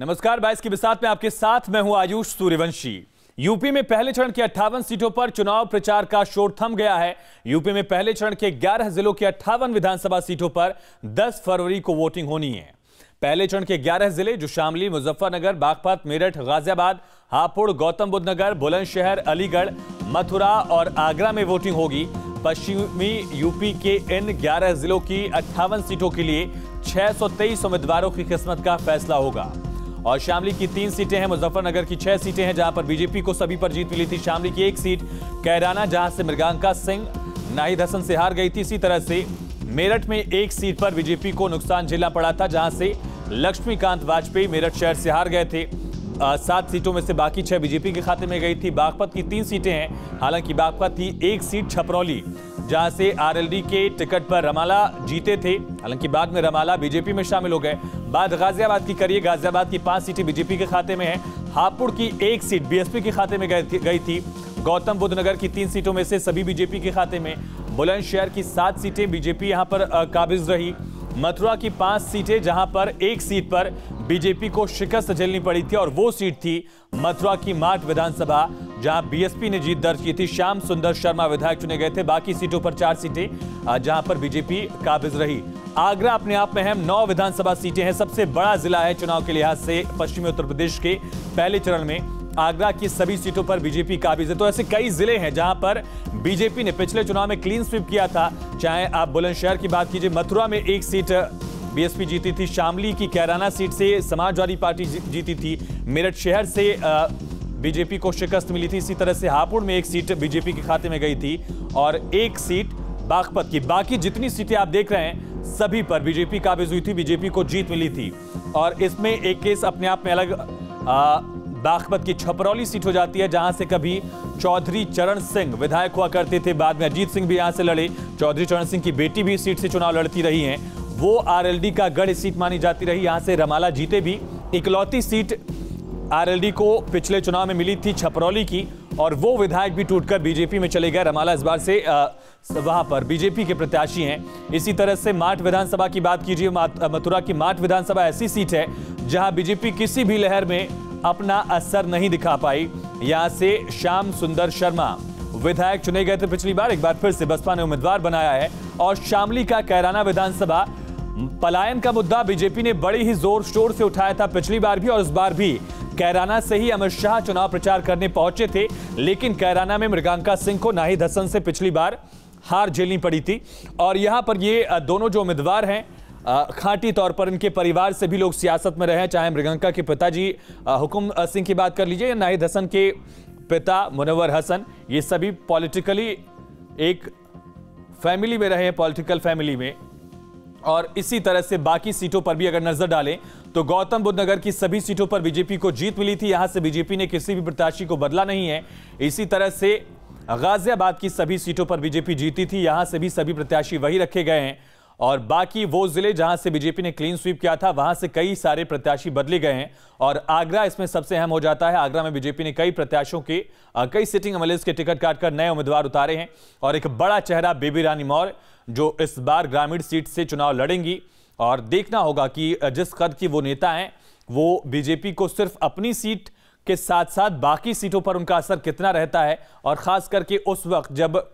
नमस्कार 22 की बिसात में आपके साथ मैं हूं आयुष सूर्यवंशी। यूपी में पहले चरण की 58 सीटों पर चुनाव प्रचार का शोर थम गया है। यूपी में पहले चरण के 11 जिलों की 58 विधानसभा सीटों पर 10 फरवरी को वोटिंग होनी है। पहले चरण के 11 जिले जो शामली, मुजफ्फरनगर, बागपत, मेरठ, गाजियाबाद, हापुड़, गौतम बुद्ध नगर, बुलंदशहर, अलीगढ़, मथुरा और आगरा में वोटिंग होगी। पश्चिमी यूपी के इन 11 जिलों की 58 सीटों के लिए 623 उम्मीदवारों की किस्मत का फैसला होगा। और शामली की 3 सीटें हैं, मुजफ्फरनगर की 6 सीटें हैं जहां पर बीजेपी को सभी पर जीत मिली थी। शामली की 1 सीट कैराना जहां से मृगांका सिंह नाहिद हसन से हार गई थी। इसी तरह से मेरठ में 1 सीट पर बीजेपी को नुकसान झेलना पड़ा था जहां से लक्ष्मीकांत वाजपेयी मेरठ शहर से हार गए थे। 7 सीटों में से बाकी 6 बीजेपी के खाते में गई थी। बागपत की 3 सीटें हैं, हालांकि बागपत की 1 सीट छपरौली जहां से आरएलडी के टिकट पर रमाला जीते थे, हालांकि बाद में रमाला बीजेपी में शामिल हो गए। बात गाजियाबाद की करिए, गाजियाबाद की 5 सीटें बीजेपी के खाते में हैं। हापुड़ की 1 सीट बीएसपी के खाते में गई थी। गौतम बुद्ध नगर की 3 सीटों में से सभी बीजेपी के खाते में। बुलंदशहर की 7 सीटें बीजेपी यहाँ पर काबिज रही। मथुरा की 5 सीटें जहां पर 1 सीट पर बीजेपी को शिकस्त झेलनी पड़ी थी और वो सीट थी मथुरा की माट विधानसभा जहां बीएसपी ने जीत दर्ज की थी। श्याम सुंदर शर्मा विधायक चुने गए थे। बाकी सीटों पर 4 सीटें जहां पर बीजेपी काबिज रही। आगरा अपने आप में अहम 9 विधानसभा सीटें हैं, सबसे बड़ा जिला है चुनाव के लिहाज से। पश्चिमी उत्तर प्रदेश के पहले चरण में आगरा की सभी सीटों पर बीजेपी काबिज है। तो ऐसे कई जिले हैं जहां पर बीजेपी ने पिछले चुनाव में क्लीन स्वीप किया था, चाहे आप बुलंदशहर की बात कीजिए। मथुरा में 1 सीट बीएसपी जीती थी। शामली की कैराना सीट से समाजवादी पार्टी जीती थी। मेरठ शहर से बीजेपी को शिकस्त मिली थी। इसी तरह से हापुड़ में 1 सीट बीजेपी के खाते में गई थी और 1 सीट बागपत की। बाकी जितनी सीटें आप देख रहे हैं सभी पर बीजेपी काबिज हुई थी, बीजेपी को जीत मिली थी। और इसमें एक केस अपने आप में अलग बागपत की छपरौली सीट हो जाती है जहां से कभी चौधरी चरण सिंह विधायक हुआ करते थे। बाद में अजीत सिंह भी यहां से लड़े। चौधरी चरण सिंह की बेटी भी इस सीट से चुनाव लड़ती रही हैं। वो आरएलडी का गढ़ सीट मानी जाती रही। यहां से रमाला जीते भी। इकलौती सीट आरएलडी को पिछले चुनाव में मिली थी छपरौली की और वो विधायक भी टूटकर बीजेपी में चले गए। रमाला इस बार से वहां पर बीजेपी के प्रत्याशी हैं। इसी तरह से माट विधानसभा की बात कीजिए। मथुरा की माट विधानसभा ऐसी सीट है जहां बीजेपी किसी भी लहर में अपना असर नहीं दिखा पाई। यहां से श्याम सुंदर शर्मा विधायक चुने गए थे पिछली बार, एक बार फिर से बसपा ने उम्मीदवार बनाया है। और शामली का कैराना विधानसभा पलायन का मुद्दा बीजेपी ने बड़ी ही जोर शोर से उठाया था पिछली बार भी और इस बार भी। कैराना से ही अमित शाह चुनाव प्रचार करने पहुंचे थे, लेकिन कैराना में मृगांका सिंह को नाहिद हसन से पिछली बार हार झेलनी पड़ी थी। और यहां पर ये दोनों जो उम्मीदवार हैं खाटी तौर पर इनके परिवार से भी लोग सियासत में रहे हैं, चाहे मृगांका के पिताजी हुकुम सिंह की बात कर लीजिए या नाहिद हसन के पिता मुनवर हसन। ये सभी पॉलिटिकली एक फैमिली में रहे हैं, पॉलिटिकल फैमिली में। और इसी तरह से बाकी सीटों पर भी अगर नजर डालें तो गौतम बुद्ध नगर की सभी सीटों पर बीजेपी को जीत मिली थी। यहां से बीजेपी ने किसी भी प्रत्याशी को बदला नहीं है। इसी तरह से गाजियाबाद की सभी सीटों पर बीजेपी जीती थी। यहां से भी सभी प्रत्याशी वही रखे गए हैं। और बाकी वो जिले जहां से बीजेपी ने क्लीन स्वीप किया था वहां से कई सारे प्रत्याशी बदले गए हैं। और आगरा इसमें सबसे अहम हो जाता है। आगरा में बीजेपी ने कई प्रत्याशियों के कई सिटिंग एमएलए के टिकट काटकर नए उम्मीदवार उतारे हैं। और एक बड़ा चेहरा बेबी रानी मौर्य जो इस बार ग्रामीण सीट से चुनाव लड़ेंगी। और देखना होगा कि जिस कद की वो नेता हैं वो बीजेपी को सिर्फ अपनी सीट के साथ साथ बाकी सीटों पर उनका असर कितना रहता है। और खास करके उस वक्त जब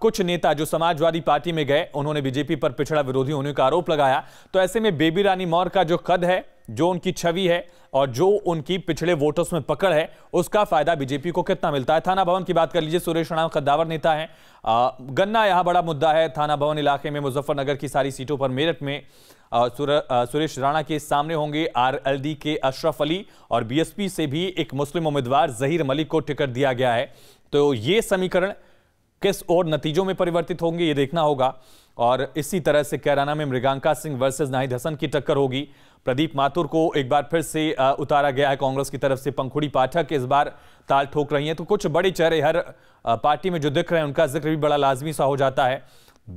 कुछ नेता जो समाजवादी पार्टी में गए उन्होंने बीजेपी पर पिछड़ा विरोधी होने का आरोप लगाया। तो ऐसे में बेबी रानी मौर्य का जो कद है, जो उनकी छवि है और जो उनकी पिछड़े वोटर्स में पकड़ है, उसका फायदा बीजेपी को कितना मिलता है। थाना भवन की बात कर लीजिए। सुरेश राणा कद्दावर नेता है। गन्ना यहाँ बड़ा मुद्दा है। थाना भवन इलाके में मुजफ्फरनगर की सारी सीटों पर, मेरठ में सुरेश राणा के सामने होंगे आरएलडी के अशरफ अली और बीएसपी से भी एक मुस्लिम उम्मीदवार जहीर मलिक को टिकट दिया गया है। तो ये समीकरण किस और नतीजों में परिवर्तित होंगे ये देखना होगा। और इसी तरह से कैराना में मृगांका सिंह वर्सेस नाहिद हसन की टक्कर होगी। प्रदीप माथुर को एक बार फिर से उतारा गया है कांग्रेस की तरफ से। पंखुड़ी पाठक इस बार ताल ठोक रही हैं। तो कुछ बड़े चेहरे हर पार्टी में जो दिख रहे हैं उनका जिक्र भी बड़ा लाजमी सा हो जाता है।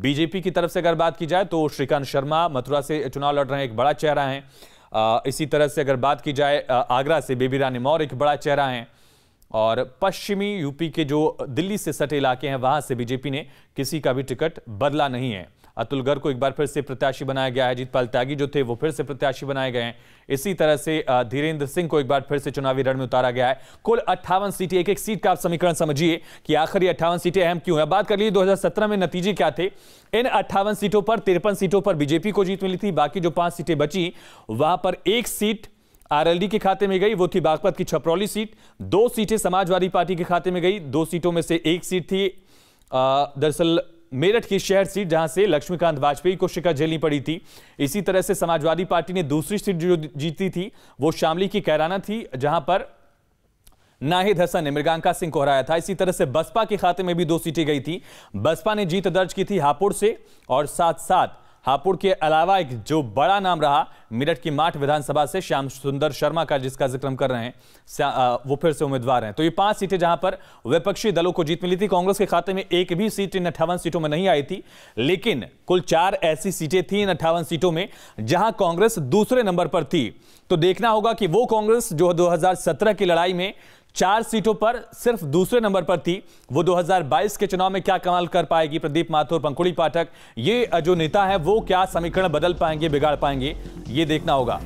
बीजेपी की तरफ से अगर बात की जाए तो श्रीकांत शर्मा मथुरा से चुनाव लड़ रहे हैं, एक बड़ा चेहरा है। इसी तरह से अगर बात की जाए आगरा से बेबी रानी मौर्य एक बड़ा चेहरा है। और पश्चिमी यूपी के जो दिल्ली से सटे इलाके हैं वहां से बीजेपी ने किसी का भी टिकट बदला नहीं है। अतुल गर्ग को एक बार फिर से प्रत्याशी बनाया गया है। जीत पाल त्यागी जो थे वो फिर से प्रत्याशी बनाए गए हैं। इसी तरह से धीरेंद्र सिंह को एक बार फिर से चुनावी रण में उतारा गया है। कुल 58 सीटें, एक एक सीट का आप समीकरण समझिए कि आखिर ये 58 सीटें अहम क्यों है। बात कर लीजिए 2017 में नतीजे क्या थे। इन 58 सीटों पर 53 सीटों पर बीजेपी को जीत मिली थी, बाकी जो 5 सीटें बची वहां पर एक सीट आरएलडी के खाते में गई, वो थी बागपत की छपरौली सीट। 2 सीटें समाजवादी पार्टी के खाते में गई, 2 सीटों में से एक सीट थी दरअसल मेरठ की शहर सीट जहां से लक्ष्मीकांत वाजपेयी को शिकस्त झेलनी पड़ी थी। इसी तरह से समाजवादी पार्टी ने दूसरी सीट जो जीती थी वो शामली की कैराना थी जहां पर नाहिद हसन ने मृगांका सिंह को हराया था। इसी तरह से बसपा के खाते में भी 2 सीटें गई थी। बसपा ने जीत दर्ज की थी हापुड़ से और साथ साथ हापुड़ के अलावा एक जो बड़ा नाम रहा मेरठ की माठ विधानसभा से श्याम सुंदर शर्मा का, जिसका जिक्र हम कर रहे हैं, वो फिर से उम्मीदवार हैं। तो ये 5 सीटें जहां पर विपक्षी दलों को जीत मिली थी। कांग्रेस के खाते में एक भी सीट इन 58 सीटों में नहीं आई थी, लेकिन कुल 4 ऐसी सीटें थी इन 58 सीटों में जहां कांग्रेस दूसरे नंबर पर थी। तो देखना होगा कि वो कांग्रेस जो 2017 की लड़ाई में 4 सीटों पर सिर्फ दूसरे नंबर पर थी, वो 2022 के चुनाव में क्या कमाल कर पाएगी। प्रदीप माथुर, पंखुड़ी पाठक, ये जो नेता है वो क्या समीकरण बदल पाएंगे, बिगाड़ पाएंगे, ये देखना होगा।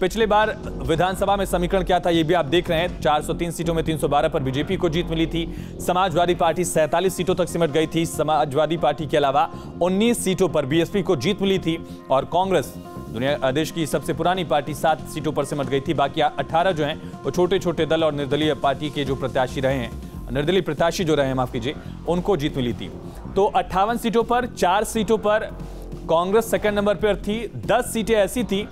पिछले बार विधानसभा में समीकरण क्या था ये भी आप देख रहे हैं। 403 सीटों में 312 पर बीजेपी को जीत मिली थी। समाजवादी पार्टी 47 सीटों तक सिमट गई थी। समाजवादी पार्टी के अलावा 19 सीटों पर बीएसपी को जीत मिली थी और कांग्रेस दुनिया देश की सबसे पुरानी पार्टी 7 सीटों पर सिमट गई थी। बाकी 18 जो हैं वो छोटे छोटे दल और निर्दलीय पार्टी के जो प्रत्याशी रहे हैं, निर्दलीय प्रत्याशी जो रहे हैं, माफ कीजिए, उनको जीत मिली थी। तो 58 सीटों पर 4 सीटों पर कांग्रेस सेकंड नंबर पर थी। 10 सीटें ऐसी थी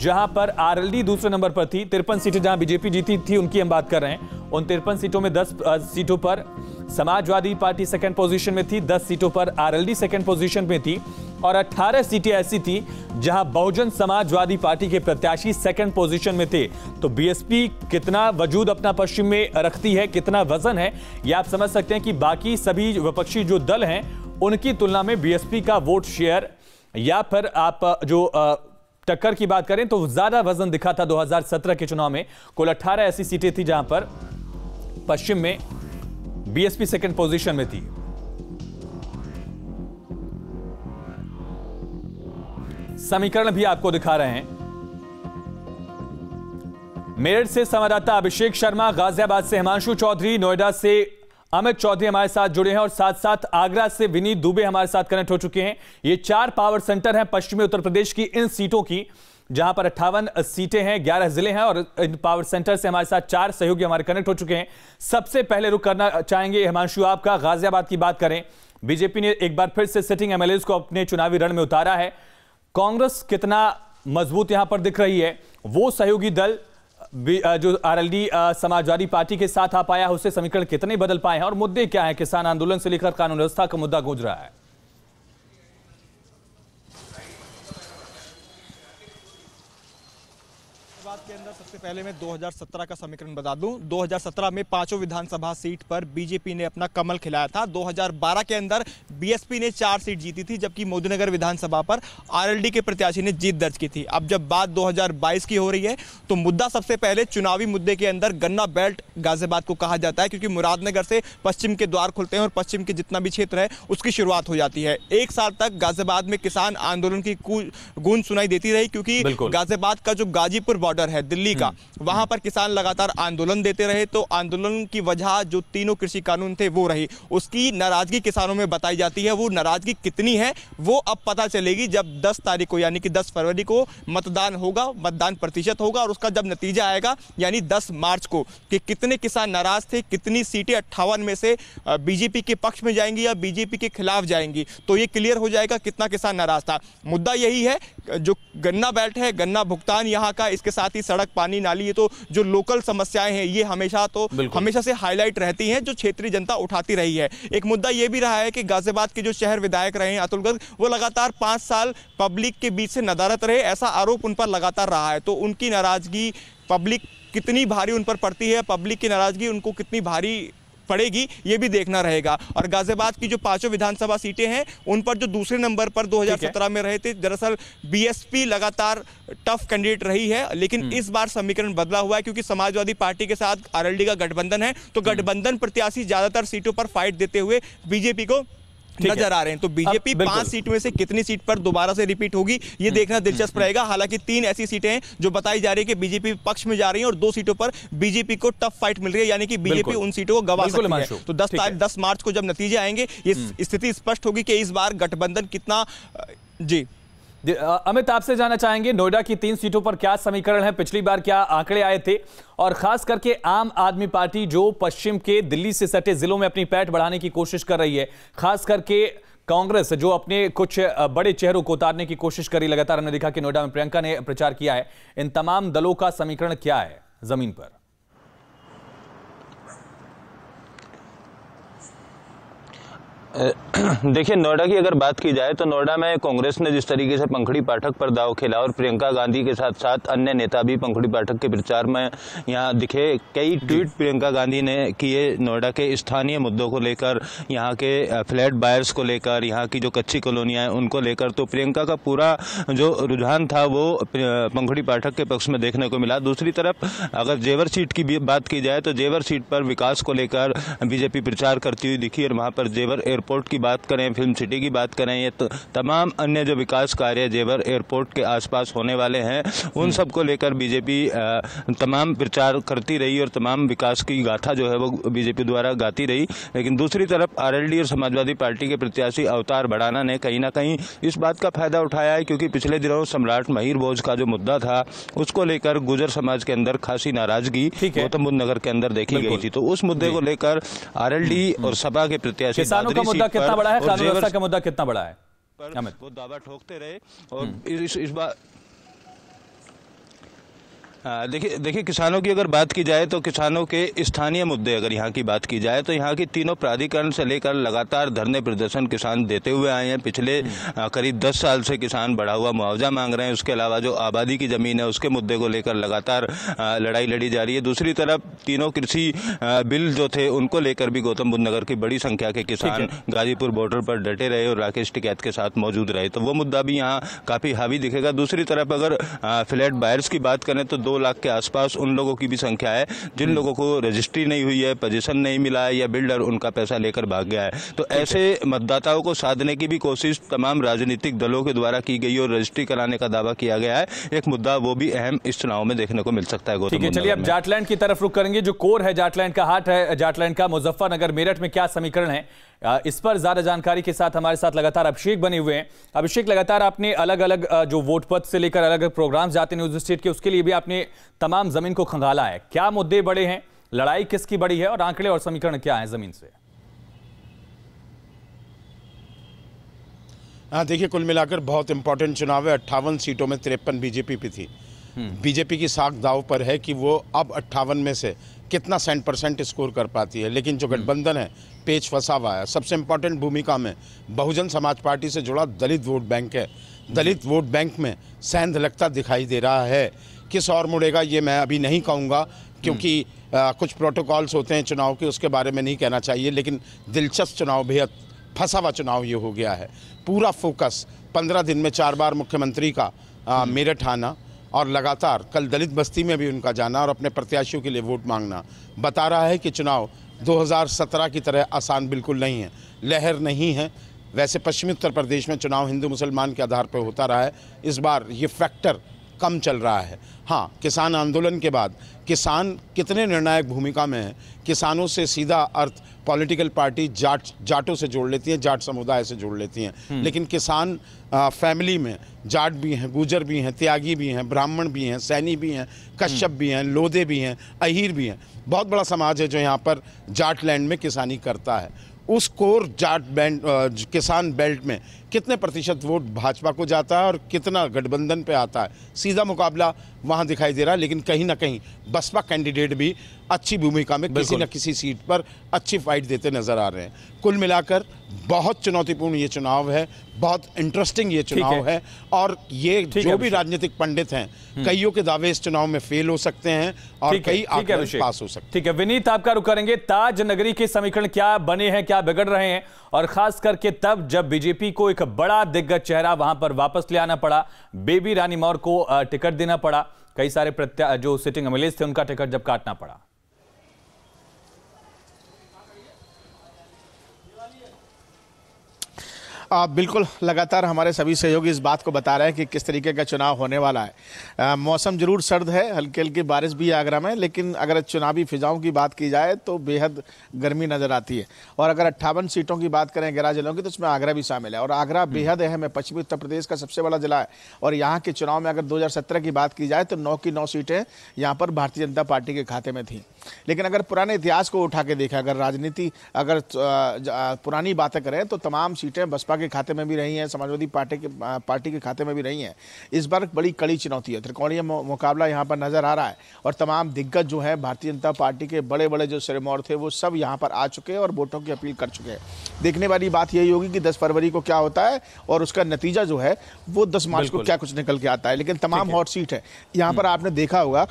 जहां पर आरएलडी दूसरे नंबर पर थी। 53 सीटें जहां बीजेपी जीती थी उनकी हम बात कर रहे हैं। उन 53 सीटों में 10 सीटों पर समाजवादी पार्टी सेकंड पोजीशन में थी, 10 सीटों पर आरएलडी सेकंड पोजीशन में थी और 18 सीटें ऐसी थी जहां बहुजन समाजवादी पार्टी के प्रत्याशी सेकंड पोजीशन में थे। तो बीएसपी कितना वजूद अपना पश्चिम में रखती है, कितना वजन है, ये आप समझ सकते हैं कि बाकी सभी विपक्षी जो दल हैं उनकी तुलना में बीएसपी का वोट शेयर या फिर आप जो टक्कर की बात करें तो ज्यादा वजन दिखा था 2017 के चुनाव में। कुल 18 ऐसी सीटें थी जहां पर पश्चिम में बीएसपी सेकंड पोजीशन में थी। समीकरण भी आपको दिखा रहे हैं। मेरठ से संवाददाता अभिषेक शर्मा, गाजियाबाद से हिमांशु चौधरी, नोएडा से अमित चौधरी हमारे साथ जुड़े हैं और साथ साथ आगरा से विनीत दुबे हमारे साथ कनेक्ट हो चुके हैं। ये 4 पावर सेंटर हैं पश्चिमी उत्तर प्रदेश की इन सीटों की जहां पर 58 सीटें हैं, 11 जिले हैं और इन पावर सेंटर से हमारे साथ 4 सहयोगी हमारे कनेक्ट हो चुके हैं। सबसे पहले रुख करना चाहेंगे हिमांशु आपका, गाजियाबाद की बात करें, बीजेपी ने एक बार फिर से सिटिंग एमएलए को अपने चुनावी रण में उतारा है। कांग्रेस कितना मजबूत यहां पर दिख रही है, वो सहयोगी दल जो आरएलडी समाजवादी पार्टी के साथ आ पाया उससे समीकरण कितने बदल पाए हैं और मुद्दे क्या हैं, किसान आंदोलन से लेकर कानून व्यवस्था का मुद्दा गूंज रहा है। के अंदर सबसे पहले मैं 2017 का समीकरण बता दूं। 2017 में 5 विधानसभा सीट पर बीजेपी ने अपना कमल खिलाया था। 2012 के अंदर बीएसपी ने 4 सीट जीती थी, जबकि मोदीनगर विधानसभा पर आरएलडी के प्रत्याशी ने जीत दर्ज की थी। अब जब बात 2022 की हो रही है तो मुद्दा सबसे पहले चुनावी मुद्दे के अंदर गन्ना बेल्ट गाजियाबाद को कहा जाता है, क्योंकि मुरादनगर से पश्चिम के द्वार खुलते हैं और पश्चिम के जितना भी क्षेत्र है उसकी शुरुआत हो जाती है। एक साल तक गाजियाबाद में किसान आंदोलन की गूंज सुनाई देती रही, क्योंकि गाजियाबाद का जो गाजीपुर बॉर्डर है दिल्ली का, वहां पर किसान लगातार आंदोलन देते रहे। तो आंदोलन की वजह जो तीनों कृषि कानून थे वो रही। उसकी नाराजगी किसानों में बताई जाती है, वो नाराजगी कितनी है वो अब पता चलेगी जब 10 तारीख को यानी कि 10 फरवरी को मतदान होगा, मतदान प्रतिशत होगा और उसका जब नतीजा आएगा यानी 10 मार्च को कि कितने किसान नाराज थे, कितनी सीटें 58 में से बीजेपी के पक्ष में जाएंगी या बीजेपी के खिलाफ जाएंगी, तो यह क्लियर हो जाएगा कितना किसान नाराज था। मुद्दा यही है जो गन्ना बेल्ट है, गन्ना भुगतान यहाँ का, इसके साथ ही सड़क, पानी, नाली, ये तो जो लोकल समस्याएं हैं ये हमेशा से हाईलाइट रहती हैं, जो क्षेत्रीय जनता उठाती रही है। एक मुद्दा ये भी रहा है कि गाजियाबाद के जो शहर विधायक रहे हैं अतुल गर्ग, वो लगातार 5 साल पब्लिक के बीच से नदारत रहे, ऐसा आरोप उन पर लगातार रहा है। तो उनकी नाराजगी पब्लिक कितनी भारी उन पर पड़ती है, पब्लिक की नाराजगी उनको कितनी भारी पड़ेगी, ये भी देखना रहेगा। और गाजियाबाद की जो 5 विधानसभा सीटें हैं उन पर जो दूसरे नंबर पर 2017 में रहे थे, दरअसल बीएसपी लगातार टफ कैंडिडेट रही है, लेकिन इस बार समीकरण बदला हुआ है क्योंकि समाजवादी पार्टी के साथ आरएलडी का गठबंधन है। तो गठबंधन प्रत्याशी ज्यादातर सीटों पर फाइट देते हुए बीजेपी को नजर आ रहे हैं। तो बीजेपी 5 सीट में से कितनी सीट पर दोबारा से रिपीट होगी ये देखना दिलचस्प रहेगा। हालांकि 3 ऐसी सीटें हैं जो बताई जा रही है कि बीजेपी पक्ष में जा रही हैं और 2 सीटों पर बीजेपी को टफ फाइट मिल रही है, यानी कि बीजेपी उन सीटों को गवा सकती है। तो 10 मार्च को जब नतीजे आएंगे ये स्थिति स्पष्ट होगी कि इस बार गठबंधन कितना। जी अमित, आपसे जाना चाहेंगे नोएडा की 3 सीटों पर क्या समीकरण है, पिछली बार क्या आंकड़े आए थे, और खास करके आम आदमी पार्टी जो पश्चिम के दिल्ली से सटे जिलों में अपनी पैठ बढ़ाने की कोशिश कर रही है, खास करके कांग्रेस जो अपने कुछ बड़े चेहरों को उतारने की कोशिश करी, लगातार हमने देखा कि नोएडा में प्रियंका ने प्रचार किया है, इन तमाम दलों का समीकरण क्या है जमीन पर? देखिए, नोएडा की अगर बात की जाए तो नोएडा में कांग्रेस ने जिस तरीके से पंखुड़ी पाठक पर दाव खेला और प्रियंका गांधी के साथ साथ अन्य नेता भी पंखुड़ी पाठक के प्रचार में यहाँ दिखे, कई ट्वीट प्रियंका गांधी ने किए नोएडा के स्थानीय मुद्दों को लेकर, यहाँ के फ्लैट बायर्स को लेकर, यहाँ की जो कच्ची कॉलोनियाँ हैं उनको लेकर। तो प्रियंका का पूरा जो रुझान था वो पंखुड़ी पाठक के पक्ष में देखने को मिला। दूसरी तरफ अगर जेवर सीट की बात की जाए तो जेवर सीट पर विकास को लेकर बीजेपी प्रचार करती हुई दिखी और वहाँ पर जेवर एयरपोर्ट की बात करें, फिल्म सिटी की बात करें, ये तो तमाम अन्य जो विकास कार्य जेवर एयरपोर्ट के आसपास होने वाले हैं उन सबको लेकर बीजेपी तमाम प्रचार करती रही और तमाम विकास की गाथा जो है वो बीजेपी द्वारा गाती रही। लेकिन दूसरी तरफ आरएलडी और समाजवादी पार्टी के प्रत्याशी अवतार भड़ाना ने कहीं ना कहीं इस बात का फायदा उठाया है, क्योंकि पिछले दिनों सम्राट महीर भोज का जो मुद्दा था उसको लेकर गुर्जर समाज के अंदर खासी नाराजगी गौतम बुद्ध नगर के अंदर देखी गई थी। तो उस मुद्दे को लेकर आरएलडी और सपा के प्रत्याशी मुद्दा कितना बड़ा है, कानून व्यवस्था का मुद्दा कितना बड़ा है, वो दावा ठोकते रहे। और इस बार देखिए किसानों की अगर बात की जाए तो किसानों के स्थानीय मुद्दे अगर यहाँ की बात की जाए तो यहाँ की तीनों प्राधिकरण से लेकर लगातार धरने प्रदर्शन किसान देते हुए आए हैं। पिछले करीब 10 साल से किसान बढ़ा हुआ मुआवजा मांग रहे हैं, उसके अलावा जो आबादी की ज़मीन है उसके मुद्दे को लेकर लगातार लड़ाई लड़ी जा रही है। दूसरी तरफ तीनों कृषि बिल जो थे उनको लेकर भी गौतम बुद्ध नगर की बड़ी संख्या के किसान गाजीपुर बॉर्डर पर डटे रहे और राकेश टिकैत के साथ मौजूद रहे, तो वो मुद्दा भी यहाँ काफ़ी हावी दिखेगा। दूसरी तरफ अगर फ्लैट बायर्स की बात करें तो 2 लाख के आसपास उन लोगों की भी संख्या है जिन लोगों को रजिस्ट्री नहीं हुई है, पोजीशन नहीं मिला है या बिल्डर उनका पैसा लेकर भाग गया है। तो ऐसे मतदाताओं को साधने की भी कोशिश तमाम राजनीतिक दलों के द्वारा की गई और रजिस्ट्री कराने का दावा किया गया है, एक मुद्दा वो भी अहम इस चुनाव में देखने को मिल सकता है। ठीक है, चलिए अब जाटलैंड की तरफ रुख करेंगे, जो कोर है जाटलैंड का, हाट है जाटलैंड का, मुजफ्फरनगर मेरठ में क्या समीकरण है इस पर ज्यादा जानकारी के साथ हमारे साथ लगातार अभिषेक बने हुए हैं। अभिषेक, लगातार आपने अलग अलग जो वोट पथ से लेकर अलग अलग प्रोग्राम जाते न्यूज स्टेट के, उसके लिए भी आपने तमाम जमीन को खंगाला है, क्या मुद्दे बड़े हैं, लड़ाई किसकी बड़ी है और आंकड़े और समीकरण क्या हैं जमीन से? हाँ, देखिए कुल मिलाकर बहुत इंपॉर्टेंट चुनाव है। 58 सीटों में 53 बीजेपी पे थी। बीजेपी की साख दाव पर है कि वो अब 58 में से कितना 100% स्कोर कर पाती है, लेकिन जो गठबंधन है पेच फंसा हुआ है। सबसे इंपॉर्टेंट भूमिका में बहुजन समाज पार्टी से जुड़ा दलित वोट बैंक है। दलित वोट बैंक में सेंध लगता दिखाई दे रहा है, किस और मुड़ेगा ये मैं अभी नहीं कहूँगा क्योंकि कुछ प्रोटोकॉल्स होते हैं चुनाव के, उसके बारे में नहीं कहना चाहिए, लेकिन दिलचस्प चुनाव, बेहद फंसा हुआ चुनाव ये हो गया है। पूरा फोकस 15 दिन में 4 बार मुख्यमंत्री का मेरठ आना और लगातार कल दलित बस्ती में भी उनका जाना और अपने प्रत्याशियों के लिए वोट मांगना बता रहा है कि चुनाव 2017 की तरह आसान बिल्कुल नहीं है, लहर नहीं है। वैसे पश्चिमी उत्तर प्रदेश में चुनाव हिंदू मुसलमान के आधार पर होता रहा है, इस बार ये फैक्टर कम चल रहा है। हाँ, किसान आंदोलन के बाद किसान कितने निर्णायक भूमिका में है, किसानों से सीधा अर्थ पॉलिटिकल पार्टी जाटों से जोड़ लेती हैं, जाट समुदाय से जोड़ लेती हैं, लेकिन किसान फैमिली में जाट भी हैं, गुजर भी हैं, त्यागी भी हैं, ब्राह्मण भी हैं, सैनी भी हैं, कश्यप भी हैं, लोधे भी हैं, अहीर भी हैं, बहुत बड़ा समाज है जो यहाँ पर जाटलैंड में किसानी करता है। उस कोर जाट बैंड किसान बेल्ट में कितने प्रतिशत वोट भाजपा को जाता है और कितना गठबंधन पे आता है, सीधा मुकाबला वहाँ दिखाई दे रहा है। लेकिन कहीं ना कहीं बसपा कैंडिडेट भी अच्छी भूमिका में किसी न किसी सीट पर अच्छी फाइट देते नजर आ रहे हैं। कुल मिलाकर बहुत चुनौतीपूर्ण ये चुनाव है, बहुत इंटरेस्टिंग ये चुनाव है और ये जो भी राजनीतिक पंडित हैं कईयों के दावे इस चुनाव में फेल हो सकते हैं और कई आगे पास हो सकते हैं। ठीक है विनीत, आपका रुख करेंगे, ताज नगरी के समीकरण क्या बने हैं, क्या बिगड़ रहे हैं, और खास करके तब जब बीजेपी को एक बड़ा दिग्गज चेहरा वहां पर वापस ले आना पड़ा, बेबी रानी मौर्य को टिकट देना पड़ा, कई सारे जो सिटिंग एमएलए थे उनका टिकट जब काटना पड़ा। बिल्कुल लगातार हमारे सभी सहयोगी इस बात को बता रहे हैं कि किस तरीके का चुनाव होने वाला है। मौसम जरूर सर्द है, हल्की हल्की बारिश भी आगरा में, लेकिन अगर चुनावी फिजाओं की बात की जाए तो बेहद गर्मी नज़र आती है। और अगर 58 सीटों की बात करें 11 जिलों की तो उसमें आगरा भी शामिल है, और आगरा बेहद अहम है। पश्चिमी उत्तर प्रदेश का सबसे बड़ा जिला है और यहाँ के चुनाव में अगर 2017 की बात की जाए तो 9 की 9 सीटें यहाँ पर भारतीय जनता पार्टी के खाते में थीं। लेकिन अगर पुराने इतिहास को उठा के देखा, अगर राजनीति अगर पुरानी बातें करें तो तमाम सीटें बसपा के खाते में भी रही हैं, समाजवादी पार्टी के खाते में भी रही हैं। इस बार बड़ी कड़ी चुनौती है, त्रिकोणीय मुकाबला यहाँ पर नजर आ रहा है और तमाम दिग्गज जो हैं भारतीय जनता पार्टी के बड़े बड़े जो सिरमौर थे वो सब यहाँ पर आ चुके हैं और वोटों की अपील कर चुके हैं। देखने वाली बात यही होगी कि 10 फरवरी को क्या होता है और उसका नतीजा जो है वो 10 मार्च को क्या कुछ निकल के आता है। लेकिन तमाम हॉट सीट है। यहाँ पर आपने देखा होगा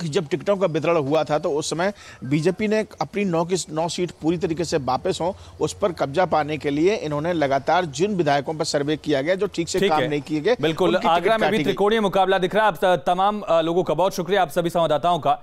कि जब टिकटों का वितरण हुआ था तो उस समय बीजेपी ने अपनी 9 की 9 सीट पूरी तरीके से वापस हों उस पर कब्जा पाने के लिए इन्होंने लगातार जिन विधायकों पर सर्वे किया गया जो ठीक से काम नहीं किए गए। बिल्कुल आगरा में भी त्रिकोणीय मुकाबला दिख रहा है। तमाम लोगों का बहुत शुक्रिया, आप सभी संवाददाताओं का।